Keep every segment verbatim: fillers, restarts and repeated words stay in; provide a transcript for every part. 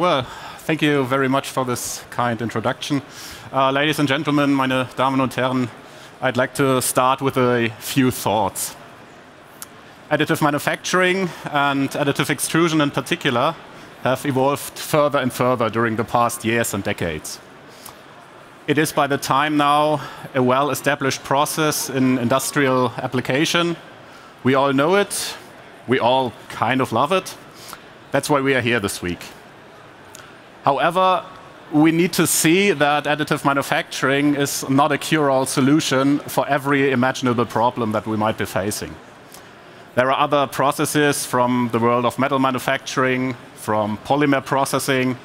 Well, thank you very much for this kind introduction. Uh, ladies and gentlemen, meine Damen und Herren, I'd like to start with a few thoughts. Additive manufacturing and additive extrusion in particular have evolved further and further during the past years and decades. It is by the time now a well-established process in industrial application. We all know it. We all kind of love it. That's why we are here this week. However, we need to see that additive manufacturing is not a cure-all solution for every imaginable problem that we might be facing. There are other processes from the world of metal manufacturing, from polymer processing,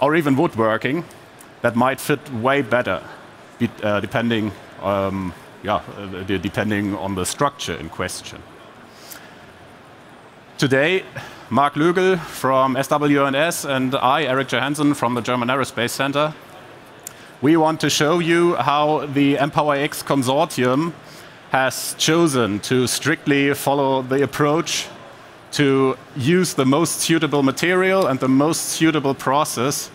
or even woodworking that might fit way better, uh, depending, um, yeah, depending on the structure in question. Today, Mark Lügel from S W N S and I, Eric Johansson from the German Aerospace Center, we want to show you how the EmpowerX Consortium has chosen to strictly follow the approach to use the most suitable material and the most suitable process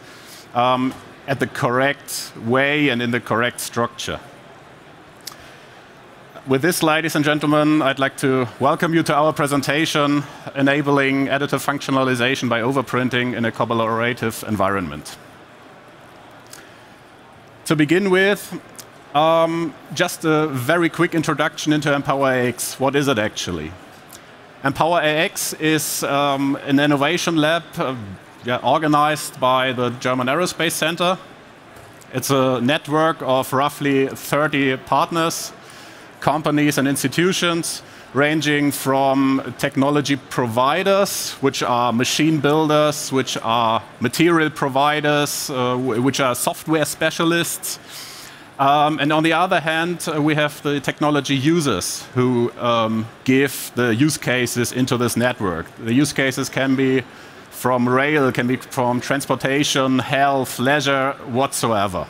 um, at the correct way and in the correct structure. With this, ladies and gentlemen, I'd like to welcome you to our presentation, Enabling Additive Functionalization by Overprinting in a Collaborative Environment. To begin with, um, just a very quick introduction into EmpowerX. What is it actually? EmpowerX is um, an innovation lab uh, yeah, organized by the German Aerospace Center. It's a network of roughly thirty partners, companies and institutions, ranging from technology providers, which are machine builders, which are material providers, uh, which are software specialists. Um, and on the other hand, uh, we have the technology users who um, give the use cases into this network. The use cases can be from rail, can be from transportation, health, leisure, whatsoever.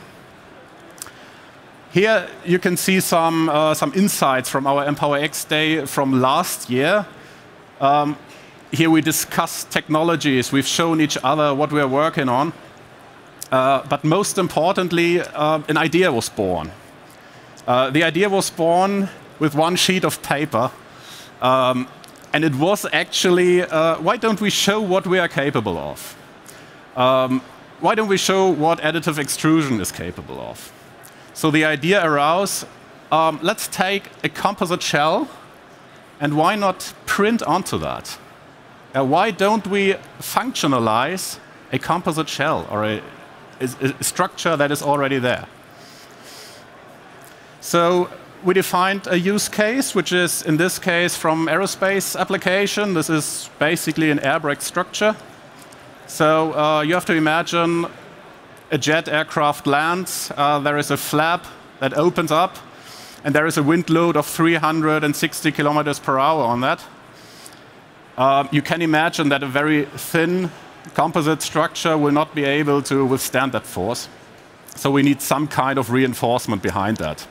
Here you can see some, uh, some insights from our EmpowerX Day from last year. Um, here we discussed technologies. We've shown each other what we're working on. Uh, but most importantly, uh, an idea was born. Uh, the idea was born with one sheet of paper. Um, and it was actually, uh, why don't we show what we are capable of? Um, why don't we show what additive extrusion is capable of? So the idea arose, um, let's take a composite shell and why not print onto that? Uh, why don't we functionalize a composite shell or a, a, a structure that is already there? So we defined a use case, which is in this case from aerospace application. This is basically an air brake structure. So uh, you have to imagine a jet aircraft lands, uh, there is a flap that opens up, and there is a wind load of three hundred sixty kilometers per hour on that. Uh, you can imagine that a very thin composite structure will not be able to withstand that force. So we need some kind of reinforcement behind that.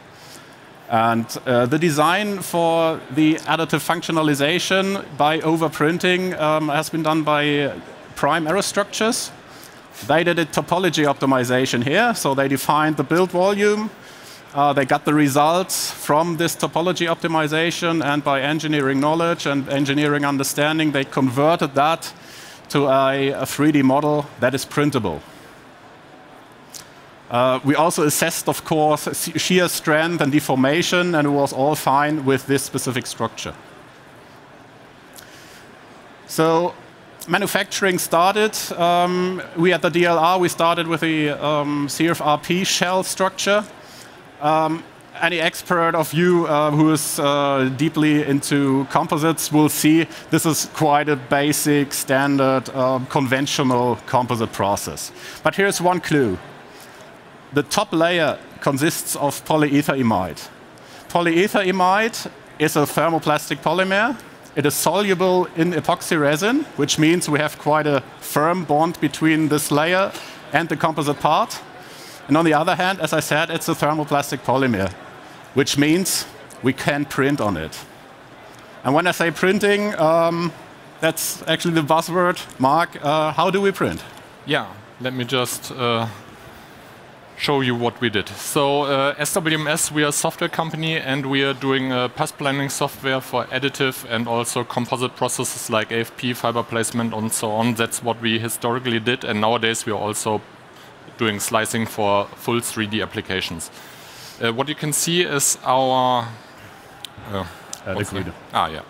And uh, the design for the additive functionalization by overprinting um, has been done by Prime Aerostructures. They did a topology optimization here, so they defined the build volume. Uh, they got the results from this topology optimization, and by engineering knowledge and engineering understanding, they converted that to a, a three D model that is printable. Uh, we also assessed, of course, shear strength and deformation, and it was all fine with this specific structure. So manufacturing started. Um, we at the D L R, we started with the um, C F R P shell structure. Um, any expert of you uh, who is uh, deeply into composites will see this is quite a basic, standard, uh, conventional composite process. But here's one clue. The top layer consists of polyetherimide. Polyetherimide is a thermoplastic polymer. It is soluble in epoxy resin, which means we have quite a firm bond between this layer and the composite part. And on the other hand, as I said, it's a thermoplastic polymer, which means we can print on it. And when I say printing, um, that's actually the buzzword. Mark, uh, how do we print? Yeah, let me just uh, show you what we did. So uh, S W M S, we are a software company, and we are doing uh, path planning software for additive and also composite processes like A F P, fiber placement, and so on. That's what we historically did, and nowadays we are also doing slicing for full three D applications. Uh, what you can see is our uh, uh, ah, yeah.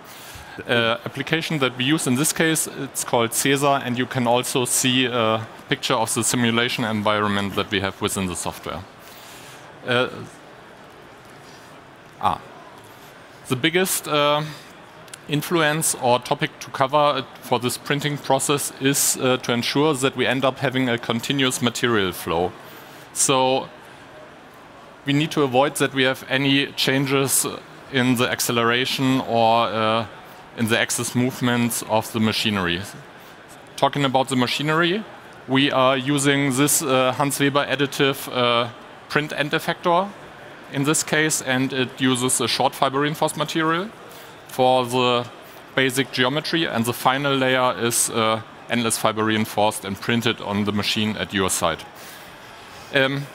uh, application that we use in this case. It's called CAESA, and you can also see a picture of the simulation environment that we have within the software. Uh, ah. The biggest uh, influence or topic to cover for this printing process is uh, to ensure that we end up having a continuous material flow. So we need to avoid that we have any changes in the acceleration or uh, in the axis movements of the machinery. Talking about the machinery, we are using this uh, Hans Weber additive uh, print end effector in this case, and it uses a short fiber reinforced material for the basic geometry, and the final layer is uh, endless fiber reinforced and printed on the machine at your side. Um,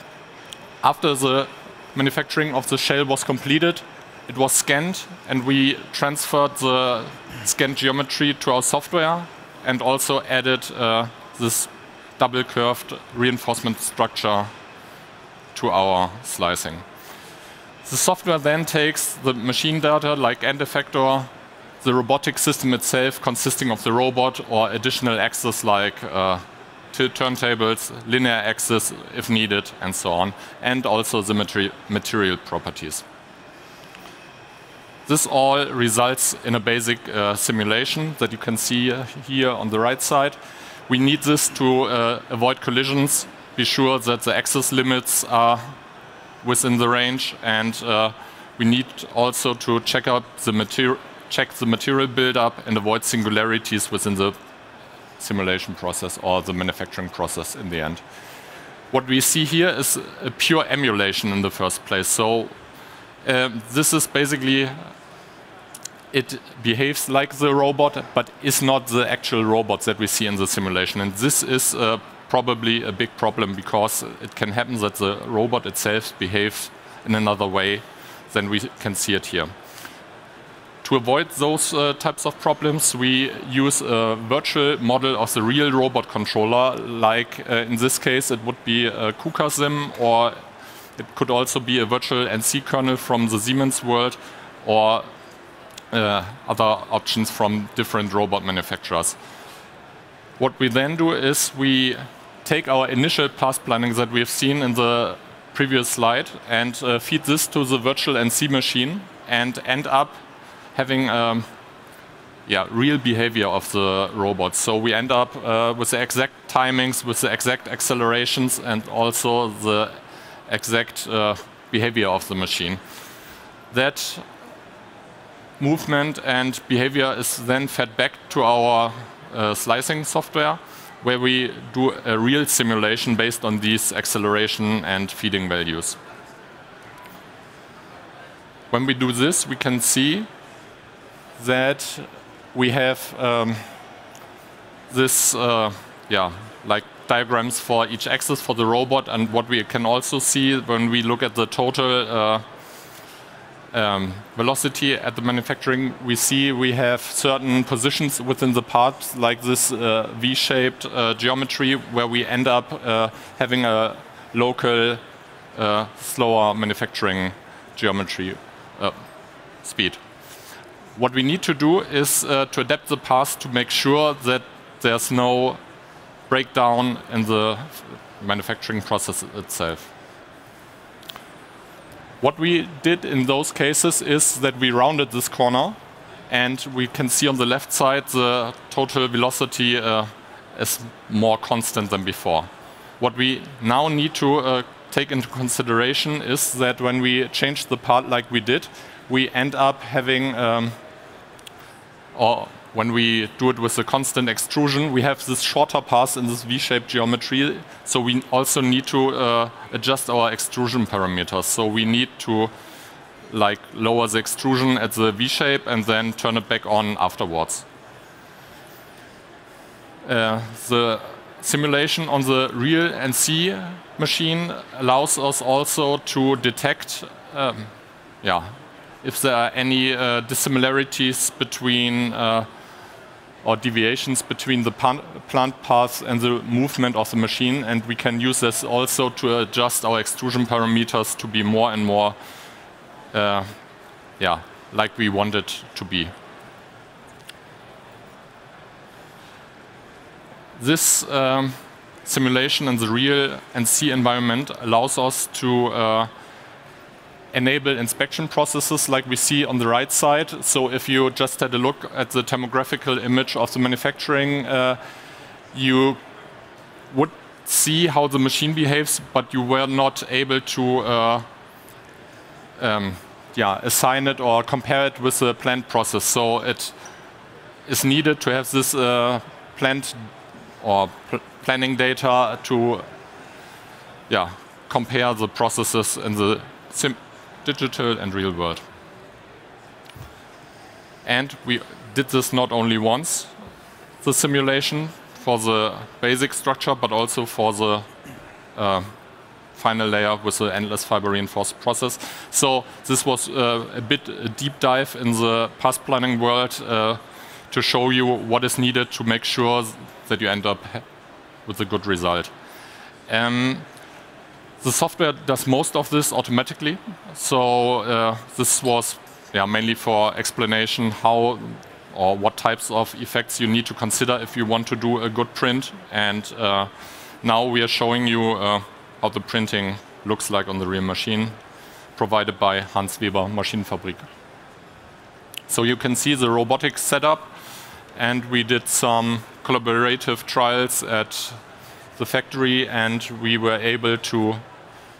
after the manufacturing of the shell was completed, it was scanned, and we transferred the scanned geometry to our software and also added uh, this double curved reinforcement structure to our slicing. The software then takes the machine data like end effector, the robotic system itself consisting of the robot or additional axes like uh, tilt turntables, linear axis if needed, and so on, and also the materi material properties. This all results in a basic uh, simulation that you can see uh, here on the right side. We need this to uh, avoid collisions, be sure that the axis limits are within the range, and uh, we need also to check out the check the material buildup and avoid singularities within the simulation process or the manufacturing process in the end. What we see here is a pure emulation in the first place. So uh, this is basically, it behaves like the robot, but is not the actual robot that we see in the simulation. And this is uh, probably a big problem, because it can happen that the robot itself behaves in another way than we can see it here. To avoid those uh, types of problems, we use a virtual model of the real robot controller, like uh, in this case it would be a KUKA-SIM, or it could also be a virtual N C kernel from the Siemens world, or uh, other options from different robot manufacturers. What we then do is we take our initial path planning that we have seen in the previous slide and uh, feed this to the virtual N C machine, and end up having um, yeah, real behavior of the robot. So we end up uh, with the exact timings, with the exact accelerations, and also the exact uh, behavior of the machine. That movement and behavior is then fed back to our Uh, slicing software, where we do a real simulation based on these acceleration and feeding values. When we do this, we can see that we have um, this uh, yeah, like diagrams for each axis for the robot, and what we can also see when we look at the total uh, Um, velocity at the manufacturing, we see we have certain positions within the parts, like this uh, V-shaped uh, geometry, where we end up uh, having a local, uh, slower manufacturing geometry uh, speed. What we need to do is uh, to adapt the path to make sure that there's no breakdown in the manufacturing process itself. What we did in those cases is that we rounded this corner, and we can see on the left side the total velocity uh, is more constant than before. What we now need to uh, take into consideration is that when we change the part like we did, we end up having, um, or when we do it with a constant extrusion, we have this shorter path in this V-shaped geometry, so we also need to uh, adjust our extrusion parameters. So we need to like lower the extrusion at the V-shape and then turn it back on afterwards. Uh, the simulation on the real N C machine allows us also to detect um, yeah, if there are any uh, dissimilarities between uh, or deviations between the plant paths and the movement of the machine, and we can use this also to adjust our extrusion parameters to be more and more uh, yeah, like we want it to be. This um, simulation in the real N C environment allows us to uh, enable inspection processes like we see on the right side. So if you just had a look at the thermographical image of the manufacturing, uh, you would see how the machine behaves, but you were not able to uh, um, yeah, assign it or compare it with the plant process. So it is needed to have this uh, plant or pl planning data to yeah, compare the processes in the sim digital and real world. And we did this not only once, the simulation for the basic structure, but also for the uh, final layer with the endless fiber reinforced process. So this was uh, a bit a deep dive in the path planning world uh, to show you what is needed to make sure that you end up with a good result. Um, The software does most of this automatically, so uh, this was yeah, mainly for explanation how or what types of effects you need to consider if you want to do a good print. And uh, now we are showing you uh, how the printing looks like on the real machine, provided by Hans Weber Maschinenfabrik. So you can see the robotic setup, and we did some collaborative trials at the factory, and we were able to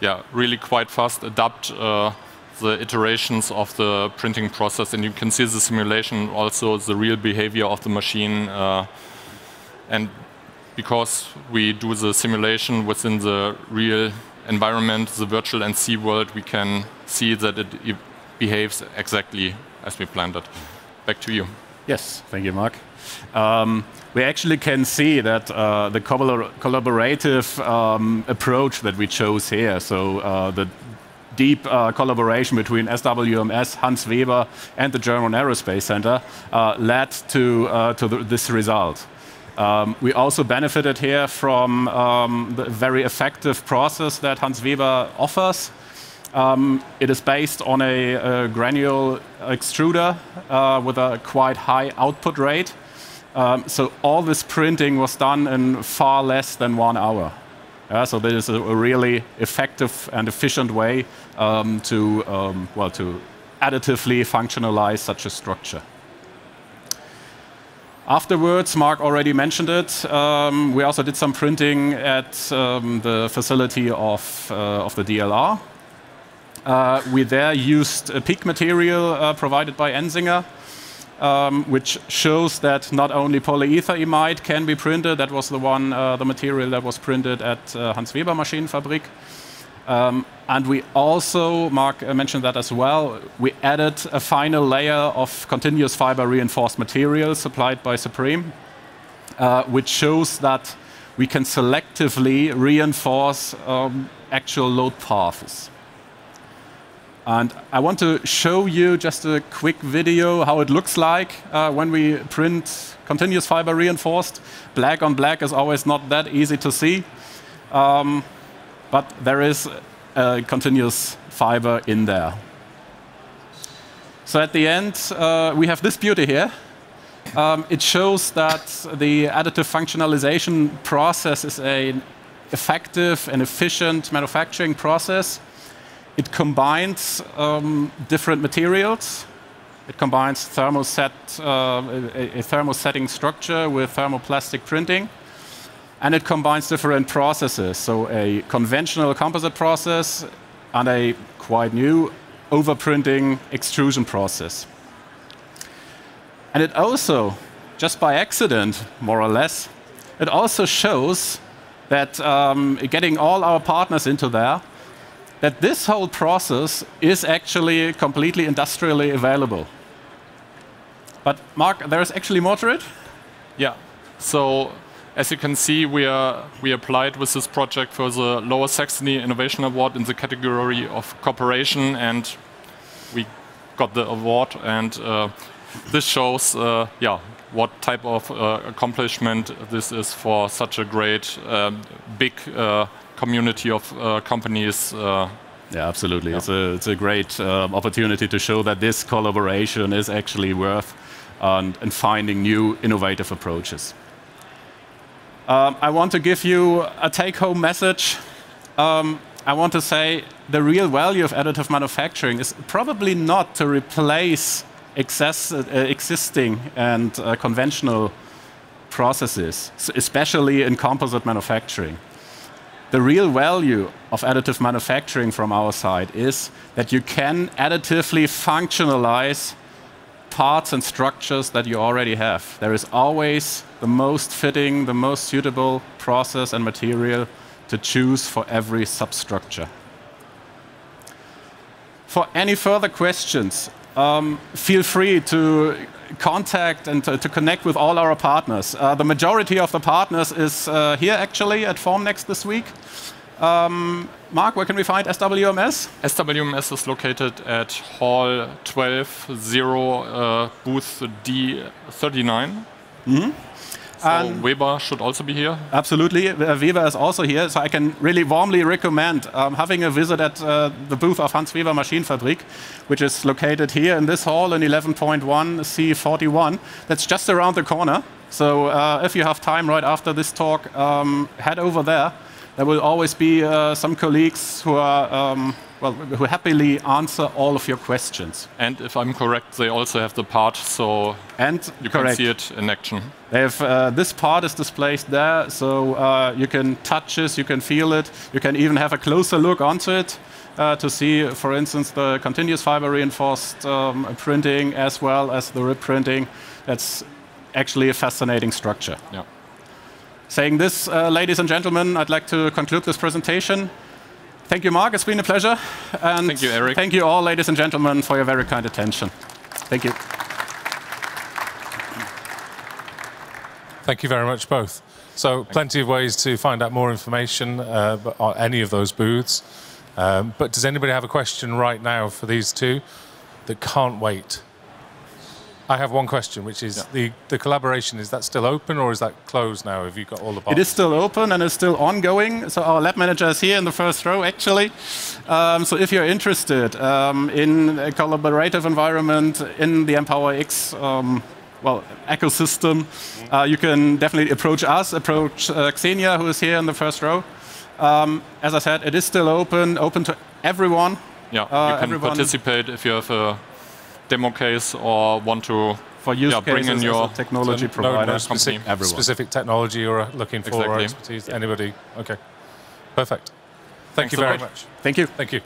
yeah, really quite fast adapt uh, the iterations of the printing process. And you can see the simulation, also the real behavior of the machine. Uh, and because we do the simulation within the real environment, the virtual N C world, we can see that it, it behaves exactly as we planned it. Back to you. Yes, thank you, Mark. Um, we actually can see that uh, the collaborative um, approach that we chose here, so uh, the deep uh, collaboration between S W M S, Hans Weber and the German Aerospace Center uh, led to, uh, to the, this result. Um, we also benefited here from um, the very effective process that Hans Weber offers. Um, it is based on a, a granule extruder uh, with a quite high output rate. Um, so all this printing was done in far less than one hour. Uh, so this is a, a really effective and efficient way um, to, um, well, to additively functionalize such a structure. Afterwards, Mark already mentioned it, um, we also did some printing at um, the facility of, uh, of the D L R. Uh, we there used a PEEK material uh, provided by Ensinger, um, which shows that not only polyetherimide can be printed. That was the one, uh, the material that was printed at uh, Hans Weber Maschinenfabrik. Um, and we also, Mark mentioned that as well, we added a final layer of continuous fiber reinforced material supplied by Supreme, uh, which shows that we can selectively reinforce um, actual load paths. And I want to show you just a quick video how it looks like uh, when we print continuous fiber reinforced. Black on black is always not that easy to see, um, but there is a continuous fiber in there. So at the end, uh, we have this beauty here. Um, it shows that the additive functionalization process is an effective and efficient manufacturing process. It combines um, different materials. It combines thermoset, uh, a, a thermosetting structure with thermoplastic printing. And it combines different processes. So a conventional composite process and a quite new overprinting extrusion process. And it also, just by accident, more or less, it also shows that um, getting all our partners into there, that this whole process is actually completely industrially available. But Mark, there is actually more to it? Yeah, so As you can see, we, are, we applied with this project for the Lower Saxony Innovation Award in the category of cooperation, and we got the award. And uh, this shows uh, yeah, what type of uh, accomplishment this is for such a great, um, big uh, community of uh, companies. Uh, Yeah, absolutely. Yeah. It's a it's a great uh, opportunity to show that this collaboration is actually worth and, and finding new innovative approaches. Um, I want to give you a take-home message. Um, I want to say the real value of additive manufacturing is probably not to replace excess, uh, existing and uh, conventional processes, especially in composite manufacturing. The real value of additive manufacturing from our side is that you can additively functionalize parts and structures that you already have. There is always the most fitting, the most suitable process and material to choose for every substructure. For any further questions, um, feel free to contact and to, to connect with all our partners. Uh, the majority of the partners is uh, here actually at Formnext this week. Um, Mark, where can we find S W M S? S W M S is located at Hall twelve zero, uh, booth D thirty-nine. Mm-hmm. So um, Weber should also be here. Absolutely, Weber is also here, so I can really warmly recommend um, having a visit at uh, the booth of Hans Weber Maschinenfabrik, which is located here in this hall in eleven point one C forty-one. That's just around the corner. So uh, if you have time right after this talk, um, head over there. There will always be uh, some colleagues who are um, well, who happily answer all of your questions. And if I'm correct, they also have the part, so and you correct. can see it in action. They have, uh, this part is displayed there, so uh, you can touch it, you can feel it, you can even have a closer look onto it uh, to see, for instance, the continuous fiber reinforced um, printing as well as the rib printing. That's actually a fascinating structure. Yeah. Saying this, uh, ladies and gentlemen, I'd like to conclude this presentation. Thank you, Mark. It's been a pleasure. And thank you, Eric. Thank you all, ladies and gentlemen, for your very kind attention. Thank you. Thank you very much, both. So plenty of ways to find out more information uh, on any of those booths. Um, but does anybody have a question right now for these two that can't wait? I have one question, which is yeah. the, the collaboration, is that still open or is that closed now? Have you got all the parts? It is still open and it's still ongoing. So our lab manager is here in the first row, actually. Um, so if you're interested um, in a collaborative environment in the EmpowerX um, well, ecosystem, mm-hmm. uh, you can definitely approach us, approach uh, Xenia, who is here in the first row. Um, as I said, it is still open, open to everyone. Yeah, uh, you can everyone. participate if you have a demo case or want to for use yeah, bring in your technology so provider, no specific, specific technology you're looking for exactly. or expertise. Yeah. Anybody? Okay, perfect. Thank Thanks you very much. much. Thank you. Thank you.